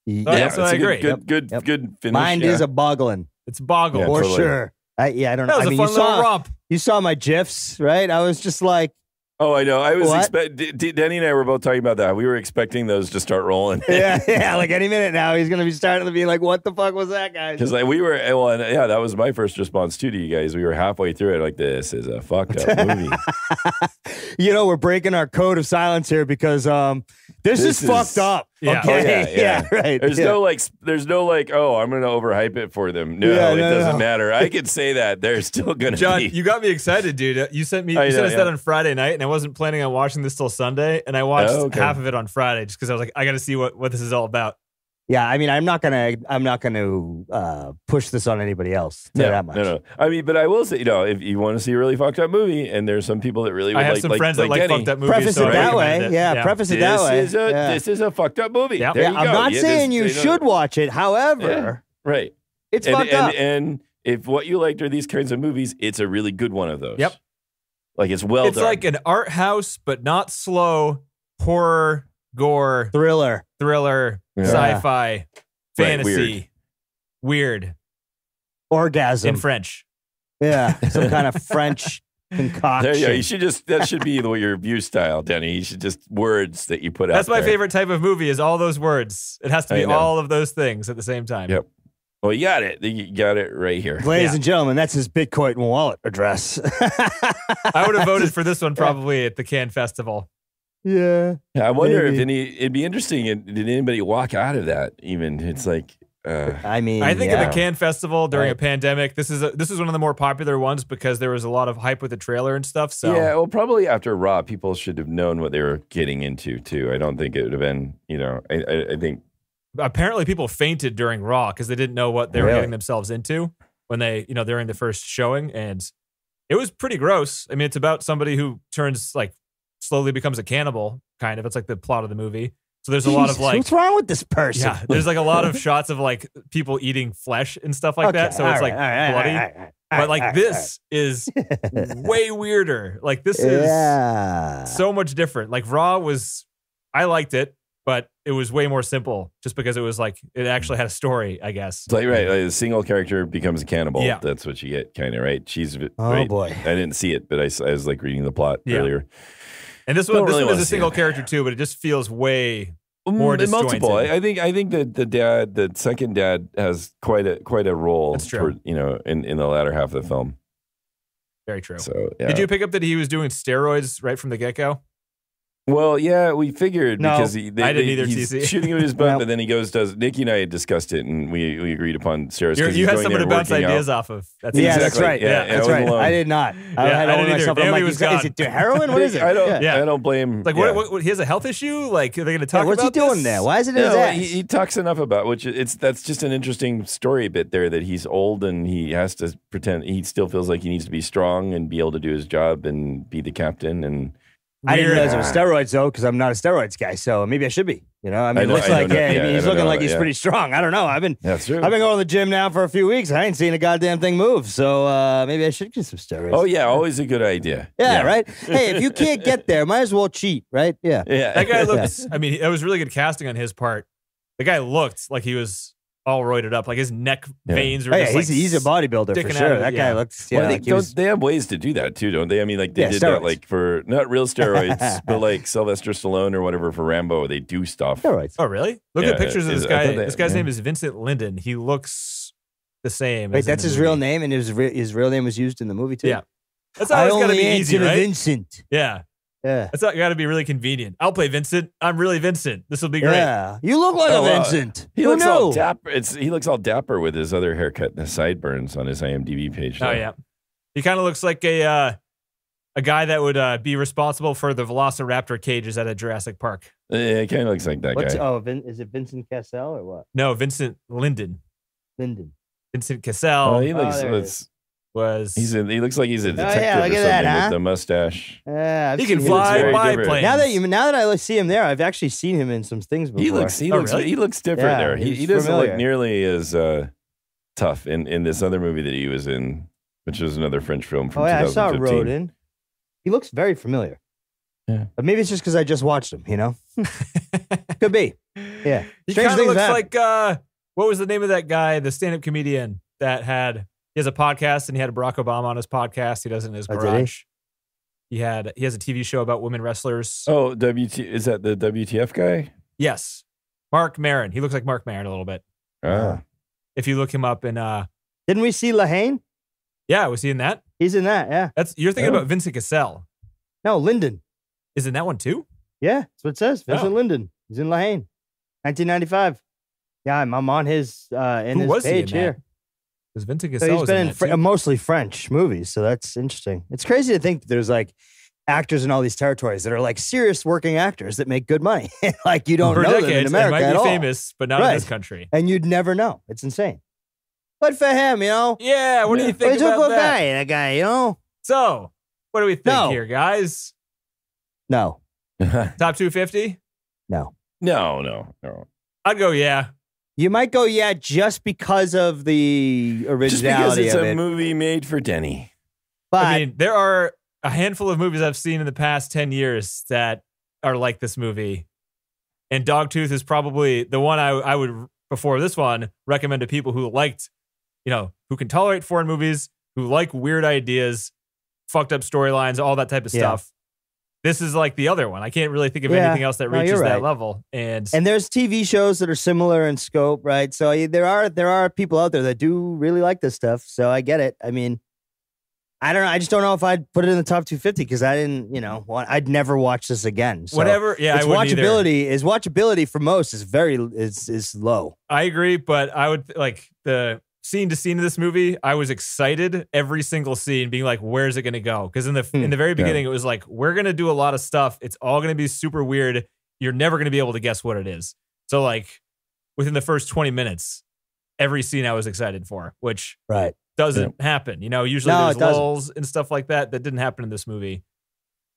Yeah, oh, yeah so I agree. Good, good, yep. good finish. Mind yeah. is a boggling. It's boggle. Yeah, for totally. Sure. I, yeah, I don't know. That was I mean, a fun you saw, romp. You saw my GIFs, right? I was just like, oh, I know. I was expecting, Denny and I were both talking about that. We were expecting those to start rolling. yeah, yeah. Like any minute now, he's going to be starting to be like, what the fuck was that, guys? Because like we were, well, and, yeah, that was my first response too to you guys. We were halfway through it, like, this is a fucked up movie. You know, we're breaking our code of silence here because um, this, this is, is fucked up. Yeah. Okay. Oh, yeah, yeah. yeah, right. There's yeah. no like, there's no like, oh, I'm gonna overhype it for them. No, yeah, no it doesn't no. matter. I could say that they're still gonna. John, be. You got me excited, dude. You sent me, you know, sent us yeah. that on Friday night, and I wasn't planning on watching this till Sunday, and I watched oh, okay. half of it on Friday just because I was like, I got to see what what this is all about. Yeah, I mean, I'm not gonna, I'm not gonna uh, push this on anybody else no, that much. No, no. I mean, but I will say, you know, if you want to see a really fucked up movie, and there's some people that really would I have like, some like, friends like that like fucked up movies. Preface so it that way, it. Yeah, yeah. Preface it that this way. Is a, yeah. This is a fucked up movie. Yep. There yeah, you go. I'm not yeah, saying this, you should know. Watch it. However, yeah, right, it's and, fucked and, up. And, and if what you liked are these kinds of movies, it's a really good one of those. Yep. Like it's well. It's done. Like an art house, but not slow horror, gore, thriller, thriller. Yeah. Sci-fi, fantasy, right, weird. weird, orgasm in French. Yeah, some kind of French concoction. There you go. You should just that should be the, your view style, Denny. You should just words that you put That's out. That's my there. favorite type of movie is all those words. It has to be all of those things at the same time. Yep. Well, you got it. You got it right here. Ladies yeah. and gentlemen, that's his Bitcoin wallet address. I would have voted for this one probably at the Cannes Festival. Yeah, I wonder maybe. if any. It'd be interesting. If, did anybody walk out of that? Even it's like, uh, I mean, I think yeah. at the Cannes Festival during right. a pandemic, this is a, this is one of the more popular ones because there was a lot of hype with the trailer and stuff. So yeah, well, probably after Raw, people should have known what they were getting into too. I don't think it would have been, you know, I, I, I think apparently people fainted during Raw because they didn't know what they really? were getting themselves into when they, you know, during the first showing, and it was pretty gross. I mean, it's about somebody who turns like. slowly becomes a cannibal, kind of. It's like the plot of the movie. So there's a Jeez, lot of like... What's wrong with this person? Yeah, there's like a lot of shots of like people eating flesh and stuff like okay, that. So it's right, like right, bloody. Right, right, but like right, this right. is way weirder. Like this yeah. is so much different. Like Raw was... I liked it, but it was way more simple just because it was like... It actually had a story, I guess. It's like, right. Like a single character becomes a cannibal. Yeah. That's what you get, kind of, right? She's... Oh, right. boy. I didn't see it, but I, I was like reading the plot yeah. earlier. And this one, this really one is a single character too, but it just feels way more disjointed. Multiple. I, I think. I think that the dad, the second dad, has quite a quite a role. That's true. Toward, you know, in, in the latter half of the film. Very true. So, yeah. Did you pick up that he was doing steroids right from the get go? Well, yeah, we figured no, because he, they, I didn't they, either. He's T C. Shooting with his butt, no. but then he goes. Does Nikki and I had discussed it, and we, we agreed upon steroids. You're, you had someone to bounce ideas out. off of. That's yeah, exactly. that's right. Yeah, yeah that's I right. Alone. I did not. Yeah, I had I didn't myself. I'm like, was is, is it heroin? What is it? I don't. Yeah. I don't blame. Like, yeah. what, what, what? He has a health issue. Like, are they going to talk? Yeah, what's about he doing this? there? Why is it? No, his he, he talks enough about which it's that's just an interesting story bit there that he's old and he has to pretend he still feels like he needs to be strong and be able to do his job and be the captain and. I didn't realize it was steroids, though, because I'm not a steroids guy, so maybe I should be. You know, I mean, I it looks like yeah, yeah, I mean, he's looking know, like he's yeah. pretty strong. I don't know. I've been That's true. I've been going to the gym now for a few weeks. I ain't seen a goddamn thing move, so uh, maybe I should get some steroids. Oh, yeah, always a good idea. Yeah, yeah. right? Hey, if you can't get there, might as well cheat, right? Yeah. yeah. That guy looks, yeah. I mean, it was really good casting on his part. The guy looked like he was... all roided up, like his neck yeah. veins are oh, yeah, just he's, like he's a bodybuilder for sure. It, that yeah. guy looks. Yeah, well, I think like don't, was... they have ways to do that too, don't they? I mean, like they yeah, did steroids. that, like for not real steroids, but like Sylvester Stallone or whatever for Rambo, they do stuff. Steroids. Oh, really? Look yeah, at pictures of this guy. They, this guy's yeah. name is Vincent Linden. He looks the same. Wait, that's his movie. real name, and his re his real name was used in the movie too. Yeah, that's always got to be easy, right? Vincent. Yeah. Yeah. That's got to be really convenient. I'll play Vincent. I'm really Vincent. This will be great. Yeah. You look like oh, a Vincent. Uh, he Who looks knew? all dapper. It's, he looks all dapper with his other haircut and his sideburns on his I M D B page. Though. Oh, yeah. He kind of looks like a uh, a guy that would uh, be responsible for the Velociraptor cages at a Jurassic Park. Yeah, he kind of looks like that What's, guy. Oh, Vin, is it Vincent Cassell or what? No, Vincent Linden. Linden. Vincent Cassell. Oh, he looks... Oh, was... He's a, he looks like he's a detective oh, yeah, look or at something that, huh? with the mustache. Uh, he can fly by planes. Now that, you, now that I see him there, I've actually seen him in some things before. He looks, he oh, looks, really? he looks different yeah, there. He, he doesn't familiar. look nearly as uh, tough in, in this other movie that he was in, which was another French film from oh, yeah, twenty fifteen. I saw Rodin. He looks very familiar. Yeah. But maybe it's just because I just watched him, you know? Could be. Yeah. He kind of looks happen. like, uh, what was the name of that guy, the stand-up comedian that had... He has a podcast, and he had Barack Obama on his podcast. He does it in his garage. He had he has a T V show about women wrestlers. Oh, W T is that the W T F guy? Yes, Marc Maron. He looks like Marc Maron a little bit. Ah. If you look him up, and uh, didn't we see Lehane? Yeah, was he in that? He's in that. Yeah, that's you're thinking oh. about Vincent Cassel. No, Linden is in that one too. Yeah, that's what it says. Vincent oh. Linden. He's in Lehane, nineteen ninety-five. Yeah, I'm, I'm on his uh, in Who his was page he in here. That? Vincent Cassel so he's been in, in Fr mostly French movies, so that's interesting. It's crazy to think that there's like actors in all these territories that are like serious working actors that make good money. Like you don't For know decades, them in America they might be at famous, all. but not right. in this country. And you'd never know. It's insane. But for him, you know. Yeah, what do you think about that? Guy, that guy, you know. So, what do we think no. here, guys? No. Top two fifty? No. No, no, no. I'd go yeah. You might go, yeah, just because of the originality just because it's of a it. movie made for Denny. But I mean, there are a handful of movies I've seen in the past ten years that are like this movie. And Dogtooth is probably the one I, I would, before this one, recommend to people who liked, you know, who can tolerate foreign movies, who like weird ideas, fucked up storylines, all that type of yeah. stuff. This is like the other one. I can't really think of yeah. anything else that reaches no, right. that level. And and there's T V shows that are similar in scope, right? So there are there are people out there that do really like this stuff. So I get it. I mean, I don't know. I just don't know if I'd put it in the top two fifty because I didn't, you know, want, I'd never watch this again. So Whatever. Yeah, its I wouldn't watchability either. Is watchability for most is very is is low. I agree, but I would like the scene to scene of this movie, I was excited every single scene being like, where's it going to go? Because in the in the very beginning, yeah. it was like, we're going to do a lot of stuff. It's all going to be super weird. You're never going to be able to guess what it is. So like within the first twenty minutes, every scene I was excited for, which right. doesn't yeah. happen. You know, usually no, there's lulls and stuff like that. That didn't happen in this movie.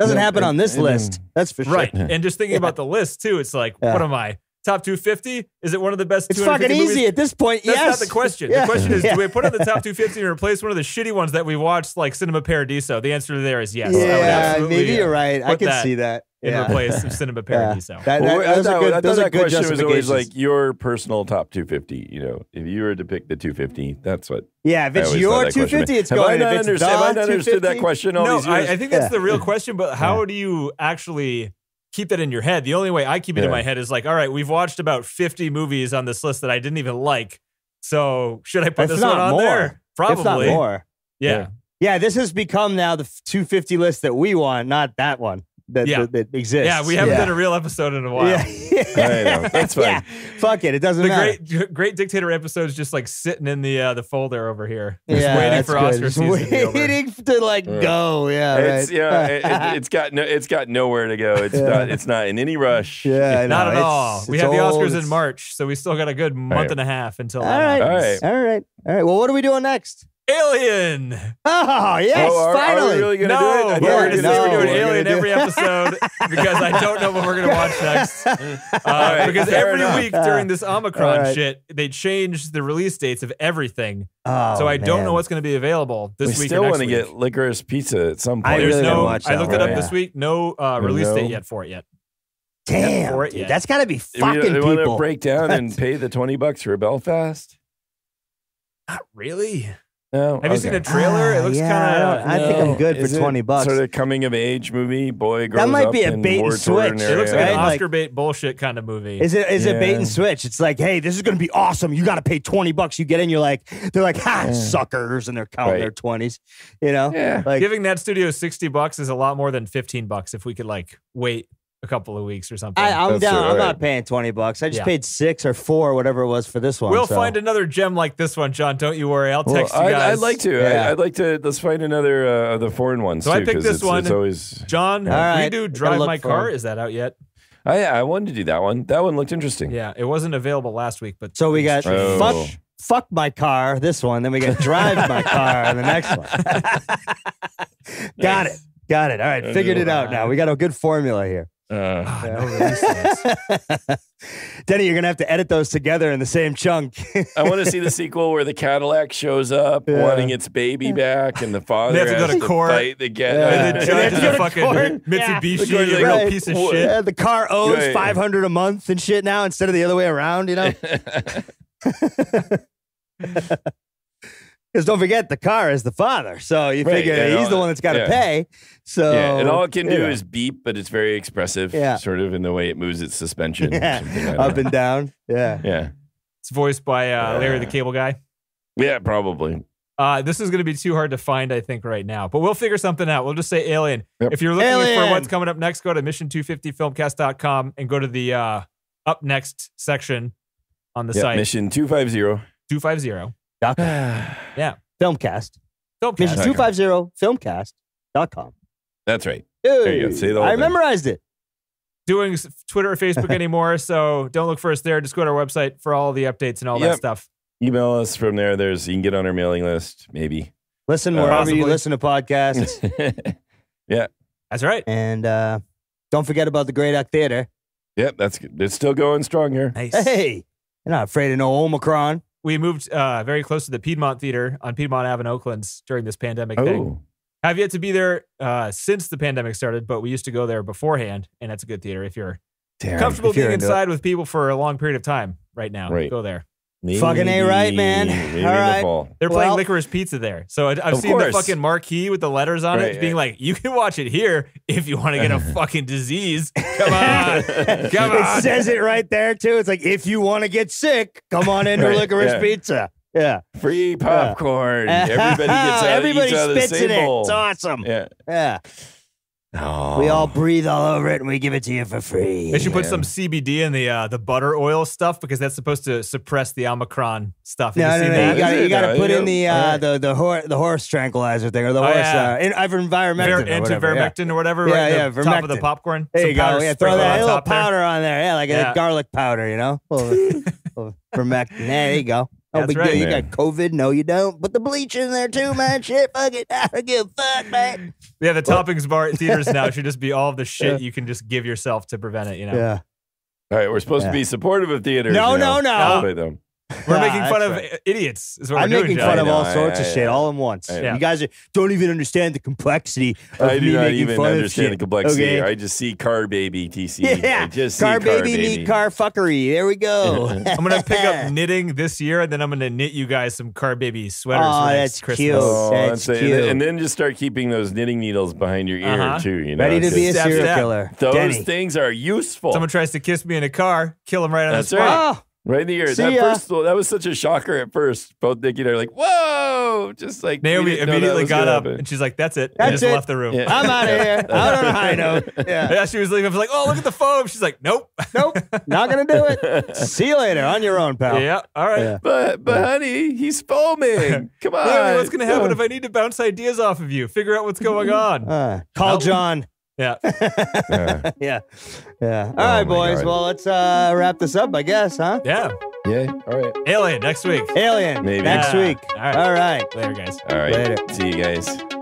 Doesn't yeah, happen it, on this it, list. That's for sure. Right. And just thinking yeah. about the list too, it's like, yeah. what am I? Top two fifty? Is it one of the best It's fucking easy movies? At this point, That's yes. That's not the question. Yeah. The question is, yeah. do we put it in the top two fifty and replace one of the shitty ones that we watched, like Cinema Paradiso? The answer there is yes. Yeah, I would maybe you're right. I can see that. In yeah. replace of Cinema Paradiso. Yeah. That, that, well, that, that, good, that, that, that good question was always like your personal top two fifty. You know, if you were to pick the two fifty, that's what. Yeah, if it's your two fifty, it's have going. I if it's have I not understood that question all no, these years? I, I think that's yeah. the real question, but how do you actually keep that in your head? The only way I keep it yeah. in my head is like, all right, we've watched about fifty movies on this list that I didn't even like. So should I put it's this one on more. there? Probably. It's not more. Yeah. yeah. Yeah, this has become now the two fifty list that we want, not that one that, yeah. that, that exists. Yeah, we haven't yeah. done a real episode in a while. Yeah. I know. That's fine. Yeah. Fuck it. It doesn't the matter. The great, great Dictator episode's just like sitting in the uh, the folder over here. Just yeah, waiting for good. Oscar just season waiting to, be over. to like yeah. go. Yeah, it's, right. yeah it, it, it's, got no, it's got nowhere to go. It's, yeah. not, it's not in any rush. Yeah, not at it's, all. It's we have old. the Oscars in March, so we still got a good month right. and a half until all right. all right. All right. All right. Well, what are we doing next? Alien. Oh, yes, oh, are, finally. Are we really going to no, do it? I we're going to no, we're doing we're Alien do every episode because I don't know what we're going to watch next. Uh, right, because every enough. week during this Omicron right. shit, they change the release dates of everything. Oh, so I man. don't know what's going to be available this we week or next week. We still want to get Licorice Pizza at some point. I, really no, watch that I looked one, it up yeah. this week. No uh, release no. date yet for it yet. Damn, for it dude, yet. That's got to be fucking people. They want to break down and pay the twenty bucks for Belfast? Not really. No, Have okay. you seen a trailer? Uh, it looks yeah, kind of. I, no. I think I'm good Is for twenty bucks. Sort of coming of age movie, boy grows up. That might up be a bait and switch. It looks like right? an Oscar like, bait bullshit kind of movie. Is it? Is yeah. it bait and switch? It's like, hey, this is going to be awesome. You got to pay twenty bucks. You get in, you're like, they're like, ha, yeah. suckers, and they're counting right. their twenties. You know, yeah. like, giving that studio sixty bucks is a lot more than fifteen bucks. If we could like wait a couple of weeks or something. I, I'm That's down. Right. I'm not paying twenty bucks. I just yeah. paid six or four, whatever it was for this one. We'll so. find another gem like this one, John. Don't you worry. I'll text well, you guys. I'd, I'd like to. Yeah. I, I'd like to. Let's find another uh, the foreign ones. So too, I picked this it's, one. It's always, John, yeah. right. we do Drive My Car. It. Is that out yet? I I wanted to do that one. That one looked interesting. Yeah, it wasn't available last week, but so we got oh. Fuck fuck my car, this one. Then we got drive my car, the next one. Got nice. It. Got it. All right. Figured it out now. We got a good formula here. Uh, yeah. Denny, you're going to have to edit those together in the same chunk. I want to see the sequel where the Cadillac shows up yeah. wanting its baby back and the father they have to has go to court. Fight the get yeah. and the judge is a fucking court. Mitsubishi yeah. like, right. piece of well, shit. Yeah, the car owes right. five hundred a month and shit now instead of the other way around, you know? Because don't forget, the car is the father. So you right, figure he's all, the one that's got to yeah. pay. So, yeah, and all it can do know. Is beep, but it's very expressive, yeah. sort of in the way it moves its suspension. Yeah. Like up that. And down. Yeah. Yeah. It's voiced by uh, yeah. Larry the Cable Guy. Yeah, probably. Uh, this is going to be too hard to find, I think, right now. But we'll figure something out. We'll just say Alien. Yep. If you're looking Alien. For what's coming up next, go to mission two fifty filmcast dot com and go to the uh, up next section on the yep, site. Mission two fifty. two fifty. Yeah. Filmcast. Filmcast. Mission two fifty filmcast dot com. That's right. Dude, there you go. See the I thing. Memorized it. Doing Twitter or Facebook anymore, so don't look for us there. Just go to our website for all the updates and all yep. that stuff. Email us from there. There's you can get on our mailing list, maybe. Listen uh, wherever possibly. You listen to podcasts. Yeah. That's right. And uh, don't forget about the Great Act Theater. Yep, that's good. It's still going strong here. Nice. Hey, you're not afraid of no Omicron. We moved uh, very close to the Piedmont Theater on Piedmont Avenue, Oakland, during this pandemic oh. thing. Have yet to be there uh, since the pandemic started, but we used to go there beforehand, and that's a good theater if you're Damn, comfortable if you're being inside it. With people for a long period of time right now. Right. Go there. Maybe, fucking A right, man. Maybe all right. The They're playing well, Licorice Pizza there. So I've seen course. The fucking marquee with the letters on right, it being yeah. like, you can watch it here if you want to get a fucking disease. Come on. Come on. It says it right there, too. It's like, if you want to get sick, come on into right, Licorice yeah. Pizza. Yeah. Free popcorn. Yeah. Everybody gets out Everybody of each spits the same in bowl. It. It's awesome. Yeah. Yeah. Oh. We all breathe all over it, and we give it to you for free. They should put yeah. some C B D in the uh, the butter oil stuff because that's supposed to suppress the Omicron stuff. No, you no, no, you gotta, you gotta no, put in the uh, right. the the horse the horse tranquilizer thing or the oh, horse yeah. uh, in, ivermectin, Ver, or whatever, yeah. or whatever. Yeah, right? yeah, the yeah top of the popcorn. There you go. Yeah, throw that little powder there. On there. Yeah, like yeah. a garlic powder. You know, ivermectin. There you go. Oh, that's but right, you man. Got COVID? No, you don't. Put the bleach in there too, man. Shit, fuck it. I don't give a fuck, man. Yeah, the toppings bar at theaters now should just be all the shit yeah. you can just give yourself to prevent it, you know? Yeah. All right, we're supposed yeah. to be supportive of theaters. No, now. no, no. no. We're making fun of right. idiots. Is what I'm we're making doing, fun John. Of know, all I, sorts I, of I, shit I, all at once. Yeah. You guys are, don't even understand the complexity of I do me not even understand the complexity. Okay. I just see car baby, T C. Yeah. I just car, see baby, car baby, meet car fuckery. There we go. I'm going to pick up knitting this year, and then I'm going to knit you guys some car baby sweaters oh, for next that's Christmas. Cute. Oh, that's cute. And then, and then just start keeping those knitting needles behind your ear, uh-huh. too. You know? Ready to be a serial killer. Those things are useful. Someone tries to kiss me in a car, kill him right on the spot. Right in the ear. That, first, that was such a shocker at first. Both Nikki and I were like, whoa! Just like Naomi immediately got up happen. And she's like, that's it. That's and just it. Left the room. Yeah. I'm out of here. I don't know how I know. Yeah. yeah, she was leaving. I was like, oh, look at the phone. She's like, nope. Nope. Not going to do it. See you later. On your own, pal. Yeah. All right. Yeah. But, but yeah. honey, he's foaming. Come on. Naomi, what's going to happen if I need to bounce ideas off of you? Figure out what's going on. Uh, call Help. John. Yeah. yeah. Yeah. Yeah. All oh right, boys. God. Well, let's uh, wrap this up, I guess, huh? Yeah. Yeah. All right. Alien next week. Alien. Maybe. Next yeah. week. All right. All right. Later, guys. All right. Later. See you guys.